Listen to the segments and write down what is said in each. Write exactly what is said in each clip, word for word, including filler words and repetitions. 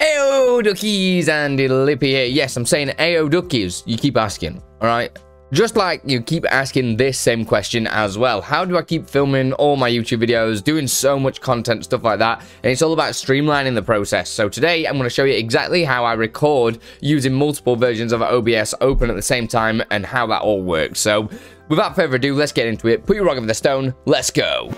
Ayo duckies, Andy Lippy here. Yes, I'm saying ayo duckies. You keep asking, all right? Just like you keep asking this same question as well. How do I keep filming all my YouTube videos, doing so much content, stuff like that? And it's all about streamlining the process. So today, I'm going to show you exactly how I record using multiple versions of O B S open at the same time and how that all works. So without further ado, let's get into it. Put your rock over the stone. Let's go.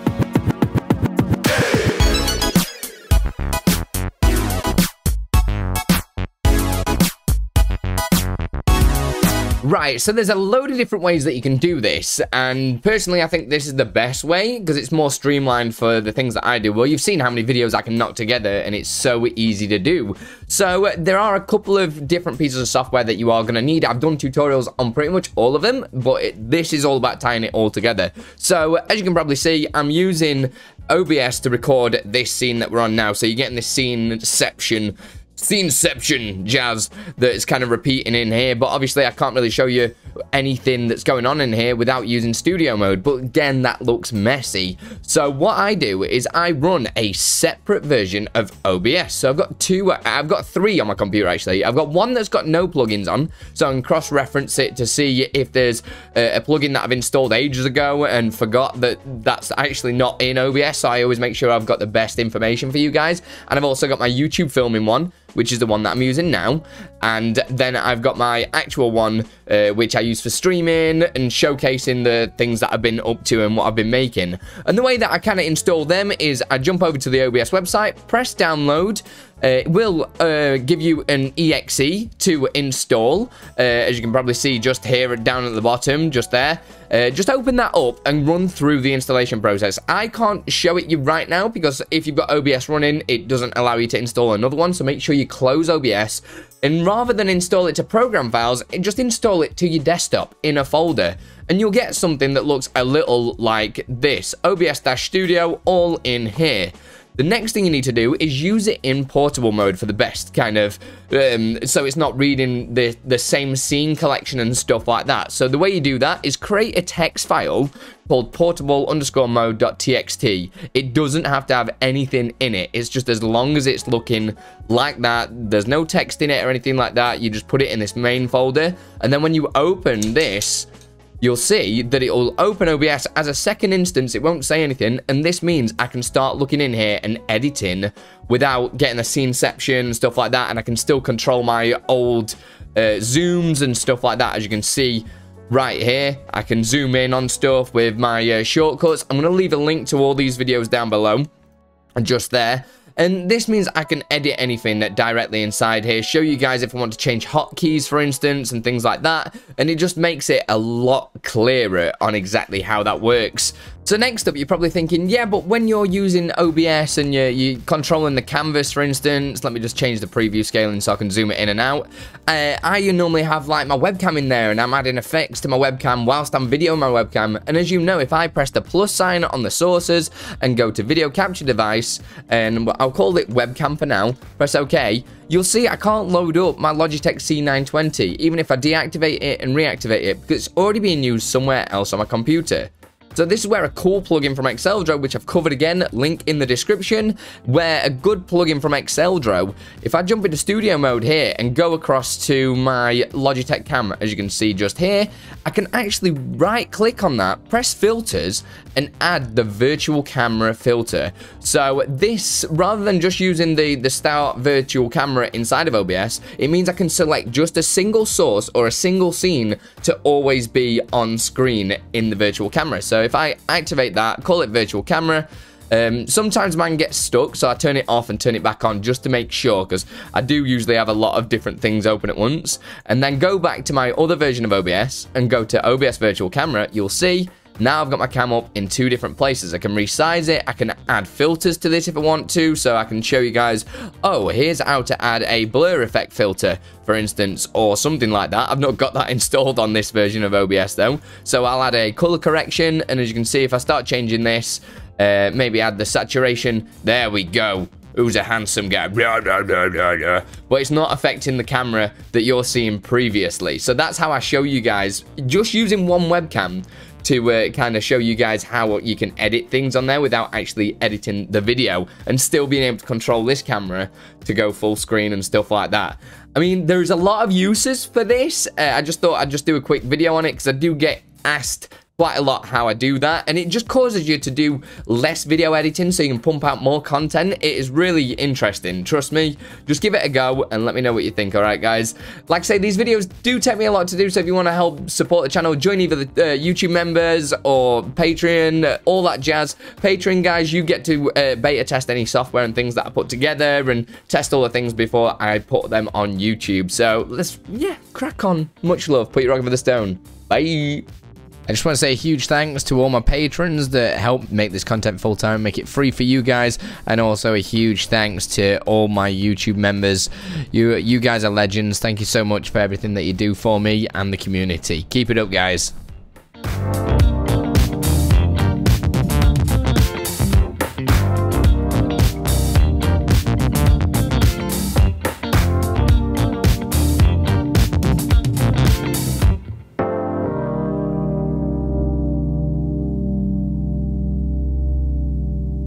Right, so there's a load of different ways that you can do this, and personally I think this is the best way because it's more streamlined for the things that I do. Well, you've seen how many videos I can knock together and it's so easy to do. So uh, there are a couple of different pieces of software that you are going to need. I've done tutorials on pretty much all of them, but it, this is all about tying it all together. So uh, as you can probably see, I'm using O B S to record this scene that we're on now. So you're getting this scene-ception sceneception jazz that is kind of repeating in here, but obviously I can't really show you anything that's going on in here without using studio mode, but again that looks messy. So what I do is I run a separate version of O B S. So I've got two I've got three on my computer actually. I've got one that's got no plugins on, so I can cross-reference it to see if there's a, a plugin that I've installed ages ago and forgot that that's actually not in O B S. So I always make sure I've got the best information for you guys. And I've also got my YouTube filming one, which is the one that I'm using now, and then I've got my actual one uh, which I use for streaming and showcasing the things that I've been up to and what I've been making. And the way that I kind of install them is I jump over to the O B S website, press download. Uh, it will uh, give you an E X E to install, uh, as you can probably see just here down at the bottom, just there. Uh, just open that up and run through the installation process. I can't show it you right now because if you've got O B S running, it doesn't allow you to install another one, so make sure you close O B S. And rather than install it to program files, just install it to your desktop in a folder. And you'll get something that looks a little like this. O B S Studio, all in here. The next thing you need to do is use it in portable mode for the best, kind of, um, so it's not reading the, the same scene collection and stuff like that. So the way you do that is create a text file called portable underscore mode.txt. It doesn't have to have anything in it. It's just as long as it's looking like that, there's no text in it or anything like that. You just put it in this main folder. And then when you open this, you'll see that it will open O B S as a second instance. It won't say anything, and this means I can start looking in here and editing without getting a sceneception and stuff like that, and I can still control my old uh, zooms and stuff like that. As you can see right here, I can zoom in on stuff with my uh, shortcuts. I'm going to leave a link to all these videos down below and just there. And this means I can edit anything directly inside here, show you guys if I want to change hotkeys, for instance, and things like that. And it just makes it a lot clearer on exactly how that works. So next up, you're probably thinking, yeah, but when you're using O B S and you're, you're controlling the canvas, for instance, let me just change the preview scaling so I can zoom it in and out. Uh, I normally have like my webcam in there, and I'm adding effects to my webcam whilst I'm videoing my webcam. And as you know, if I press the plus sign on the sources and go to video capture device, and I'll call it webcam for now, press OK, you'll see I can't load up my Logitech C nine twenty, even if I deactivate it and reactivate it, because it's already being used somewhere else on my computer. So this is where a cool plugin from Xeldro, which I've covered again, link in the description, where a good plugin from Xeldro, if I jump into studio mode here and go across to my Logitech cam, as you can see just here, I can actually right click on that, press filters, and add the virtual camera filter. So this, rather than just using the, the start virtual camera inside of O B S, it means I can select just a single source or a single scene to always be on screen in the virtual camera. So if I activate that, call it virtual camera, um, sometimes mine gets stuck, so I turn it off and turn it back on just to make sure, because I do usually have a lot of different things open at once. And then go back to my other version of O B S and go to O B S virtual camera. You'll see now I've got my cam up in two different places. I can resize it, I can add filters to this if I want to, so I can show you guys, oh, here's how to add a blur effect filter, for instance, or something like that. I've not got that installed on this version of O B S though, so I'll add a color correction, and as you can see, if I start changing this, uh, maybe add the saturation, there we go. Who's a handsome guy, but it's not affecting the camera that you're seeing previously. So that's how I show you guys, just using one webcam, to uh, kind of show you guys how you can edit things on there without actually editing the video and still being able to control this camera to go full screen and stuff like that. I mean, there's a lot of uses for this. Uh, I just thought I'd just do a quick video on it because I do get asked quite a lot how I do that, and it just causes you to do less video editing so you can pump out more content. It is really interesting, trust me. Just give it a go and let me know what you think. All right guys, like I say, these videos do take me a lot to do, so if you want to help support the channel, join either the uh, YouTube members or Patreon, all that jazz. Patreon guys, you get to uh, beta test any software and things that I put together and test all the things before I put them on YouTube. So let's, yeah, crack on. Much love, put your rock over the stone. Bye. I just want to say a huge thanks to all my patrons that help make this content full-time, make it free for you guys, and also a huge thanks to all my YouTube members. You you guys are legends. Thank you so much for everything that you do for me and the community. Keep it up, guys.